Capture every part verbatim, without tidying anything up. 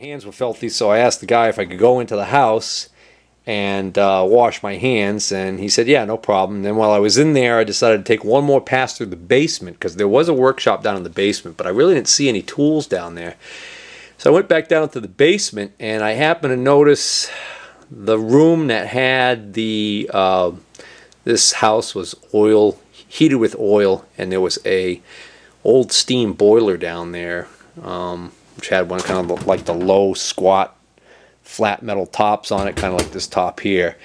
hands were filthy, so I asked the guy if I could go into the house and uh, wash my hands, and he said, yeah, no problem. And then while I was in there, I decided to take one more pass through the basement, because there was a workshop down in the basement, but I really didn't see any tools down there. So I went back down to the basement, and I happened to notice the room that had the, uh, this house was oil, heated with oil, and there was a old steam boiler down there, um, which had one kind of like the low squat flat metal tops on it, kind of like this top here,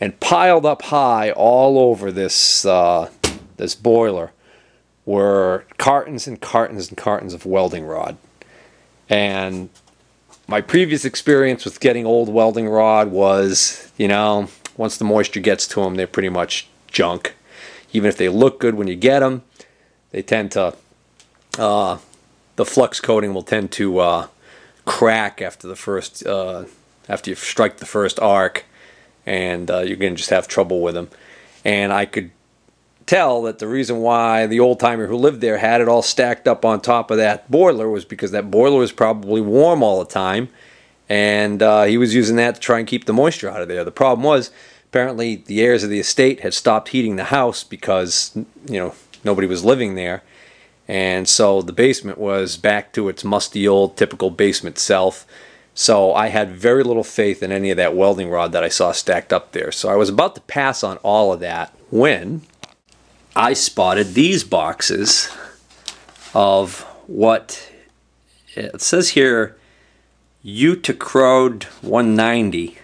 and piled up high all over this uh, this boiler were cartons and cartons and cartons of welding rod. And my previous experience with getting old welding rod was, you know, once the moisture gets to them, they're pretty much junk. Even if they look good when you get them, they tend to uh, the flux coating will tend to uh, crack after the first uh, after you strike the first arc, and uh, you're gonna just have trouble with them. And I could tell that the reason why the old-timer who lived there had it all stacked up on top of that boiler was because that boiler was probably warm all the time, and uh, he was using that to try and keep the moisture out of there. The problem was, apparently the heirs of the estate had stopped heating the house because, you know, nobody was living there, and so the basement was back to its musty old typical basement self. So I had very little faith in any of that welding rod that I saw stacked up there. So I was about to pass on all of that when I spotted these boxes of what it says here, Utectrode one ninety,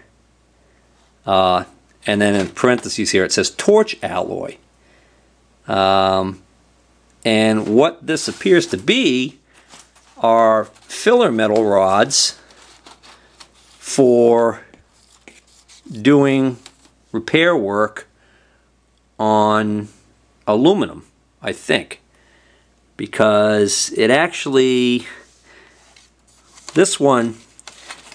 uh, and then in parentheses here it says torch alloy. Um, and what this appears to be are filler metal rods for doing repair work on aluminum, I think, because it actually, this one,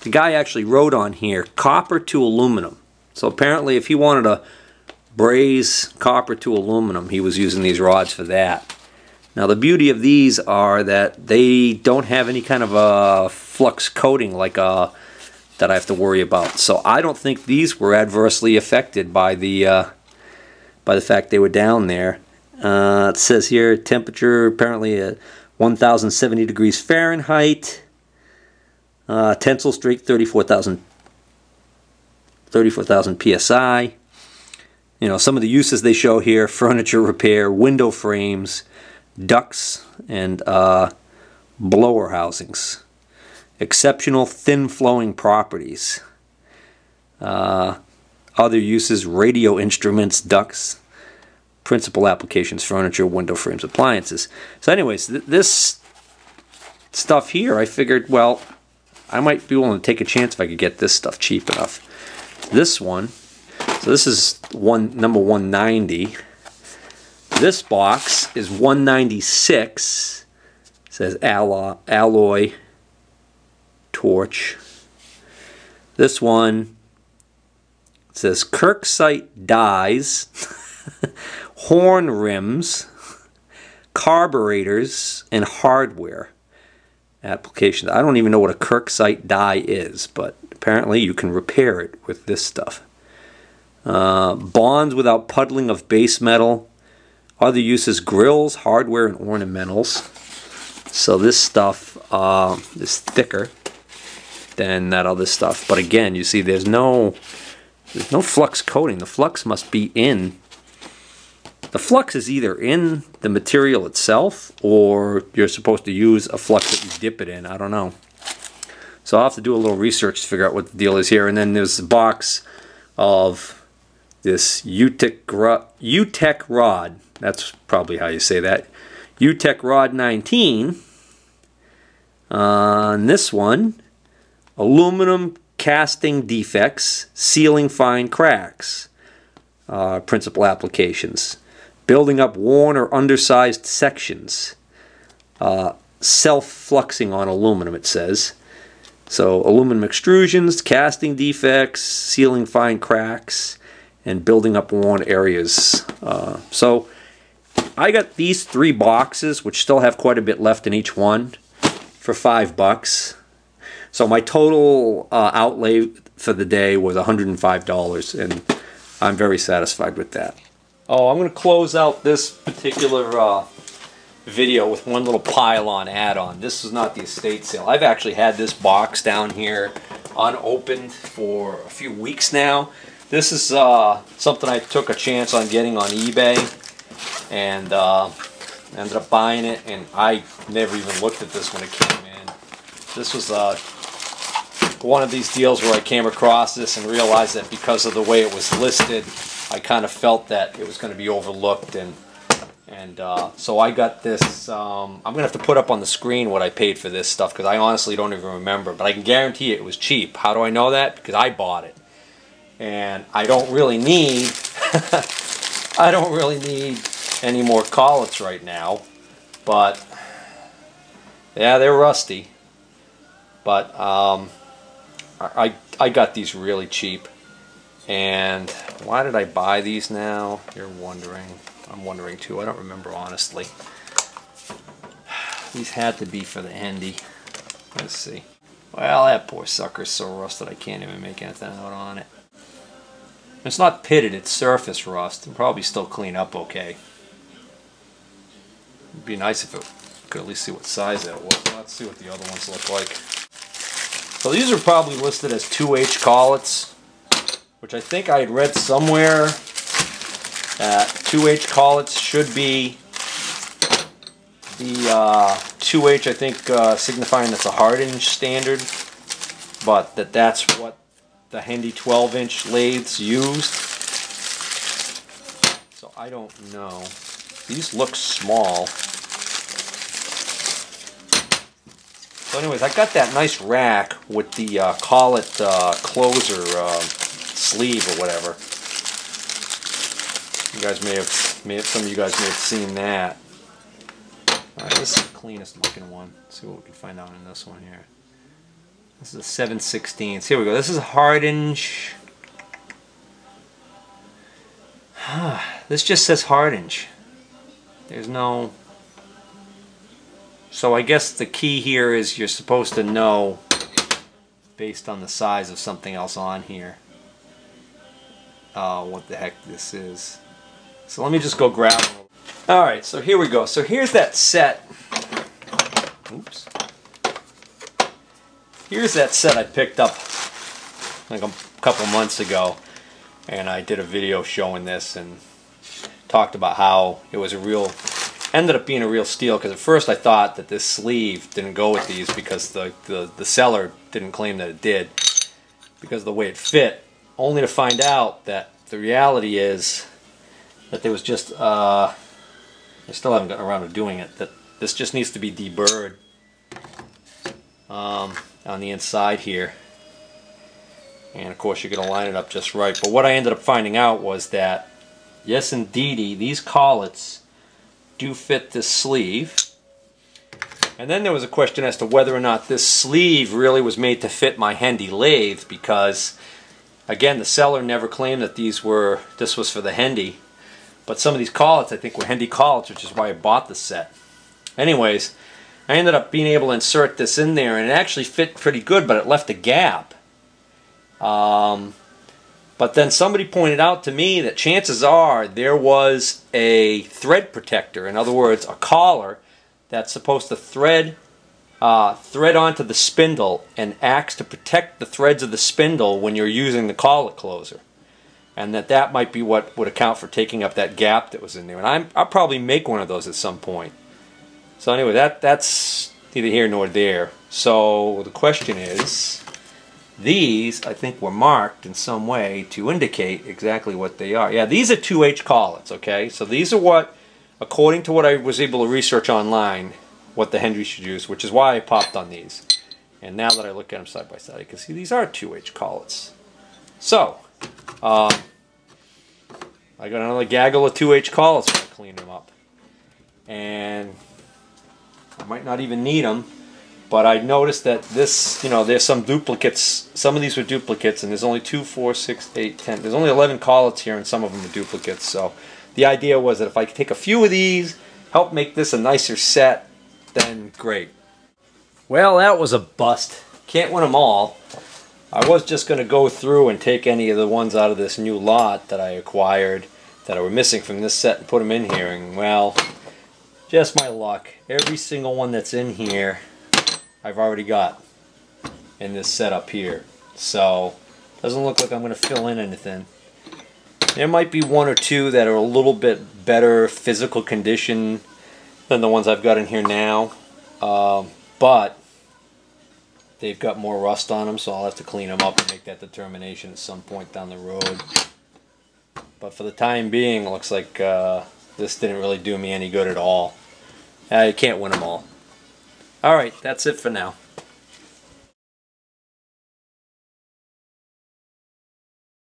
the guy actually wrote on here, copper to aluminum. So apparently if he wanted to braze copper to aluminum, he was using these rods for that. Now the beauty of these are that they don't have any kind of a flux coating like a, that I have to worry about. So I don't think these were adversely affected by the uh, by the fact they were down there. Uh, it says here temperature apparently at one thousand seventy degrees Fahrenheit, uh, tensile strength thirty-four thousand psi. You know, some of the uses they show here: furniture repair, window frames, ducts, and uh, blower housings. Exceptional thin flowing properties. Uh, other uses: radio instruments, ducts. Principal applications: furniture, window frames, appliances. So anyways, th this stuff here, I figured, well, I might be willing to take a chance if I could get this stuff cheap enough. This one, so this is one number one ninety. This box is one ninety-six. It says alloy, alloy torch. This one, it says Kirksite dies, horn rims, carburetors, and hardware applications. I don't even know what a Kirksite die is, but apparently you can repair it with this stuff. Uh, bonds without puddling of base metal. Other uses: grills, hardware, and ornamentals. So this stuff uh, is thicker than that other stuff, but again, you see there's no there's no flux coating. The flux must be in the flux is either in the material itself, or you're supposed to use a flux that you dip it in. I don't know, so I'll have to do a little research to figure out what the deal is here. And then there's the box of this Utectrode, that's probably how you say that, Utectrode nineteen. On uh, this one, aluminum casting defects, sealing fine cracks, uh, principal applications, building up worn or undersized sections, uh, self-fluxing on aluminum, it says. So aluminum extrusions, casting defects, sealing fine cracks, and building up worn areas. Uh, so I got these three boxes, which still have quite a bit left in each one, for five bucks. So my total uh, outlay for the day was one hundred five dollars, and I'm very satisfied with that. Oh, I'm going to close out this particular uh, video with one little pile-on add-on. This is not the estate sale. I've actually had this box down here unopened for a few weeks now. This is uh, something I took a chance on getting on eBay, and uh, ended up buying it, and I never even looked at this when it came in. This was uh, one of these deals where I came across this and realized that because of the way it was listed, I kind of felt that it was going to be overlooked, and and uh, so I got this. um, I'm going to have to put up on the screen what I paid for this stuff, because I honestly don't even remember, but I can guarantee it was cheap. How do I know that? Because I bought it. And I don't really need I don't really need any more collets right now, but yeah, they're rusty, but um, I, I got these really cheap. And why did I buy these now, you're wondering? I'm wondering too. I don't remember, honestly. These had to be for the Hendey. Let's see. Well, that poor sucker's so rusted I can't even make anything out on it. It's not pitted, it's surface rust. It'll probably still clean up okay. It'd be nice if it could at least see what size that was. Let's see what the other ones look like. So these are probably listed as two H collets, which I think I had read somewhere that two H collets should be the uh, two H, I think, uh, signifying that's a Hardinge standard, but that that's what the Hendey twelve inch lathes used. So I don't know. These look small. So anyways, I got that nice rack with the uh, collet uh, closer uh, sleeve or whatever. You guys may have, may have, some of you guys may have seen that. All right, this is the cleanest looking one. Let's see what we can find out in this one here. This is a seven sixteenths. Here we go. This is Hardinge. This just says Hardinge. There's no... So I guess the key here is you're supposed to know based on the size of something else on here uh, what the heck this is. So let me just go grab them. Alright, so here we go. So here's that set. Oops. Here's that set I picked up like a couple months ago, and I did a video showing this and talked about how it was a real, ended up being a real steal, because at first I thought that this sleeve didn't go with these because the, the, the seller didn't claim that it did because of the way it fit, only to find out that the reality is that there was just, uh, I still haven't gotten around to doing it, that this just needs to be deburred. Um, on the inside here, and of course you're going to line it up just right. But what I ended up finding out was that yes indeedy, these collets do fit this sleeve, and then there was a question as to whether or not this sleeve really was made to fit my Hendey lathe, because again the seller never claimed that these were, this was for the Hendey, but some of these collets I think were Hendey collets, which is why I bought the set. Anyways, I ended up being able to insert this in there, and it actually fit pretty good, but it left a gap. Um, but then somebody pointed out to me that chances are there was a thread protector, in other words a collar that's supposed to thread uh, thread onto the spindle and acts to protect the threads of the spindle when you're using the collet closer, and that that might be what would account for taking up that gap that was in there. And I'm, I'll probably make one of those at some point. So anyway, that, that's neither here nor there. So the question is, these I think were marked in some way to indicate exactly what they are. Yeah, these are two H collets, okay? So these are what, according to what I was able to research online, what the Hendey should use, which is why I popped on these. And now that I look at them side by side, I can see these are two H collets. So, uh, I got another gaggle of two H collets when I clean them up. And I might not even need them, but I noticed that this, you know, there's some duplicates. Some of these were duplicates, and there's only two, four, six, eight, ten. There's only eleven collets here, and some of them are duplicates. So the idea was that if I could take a few of these, help make this a nicer set, then great. Well, that was a bust. Can't win them all. I was just going to go through and take any of the ones out of this new lot that I acquired that I were missing from this set and put them in here, and well, just my luck. Every single one that's in here I've already got in this set up here. So doesn't look like I'm going to fill in anything. There might be one or two that are a little bit better physical condition than the ones I've got in here now, um, but they've got more rust on them, so I'll have to clean them up and make that determination at some point down the road. But for the time being, it looks like uh, this didn't really do me any good at all. I can't win them all. Alright, that's it for now.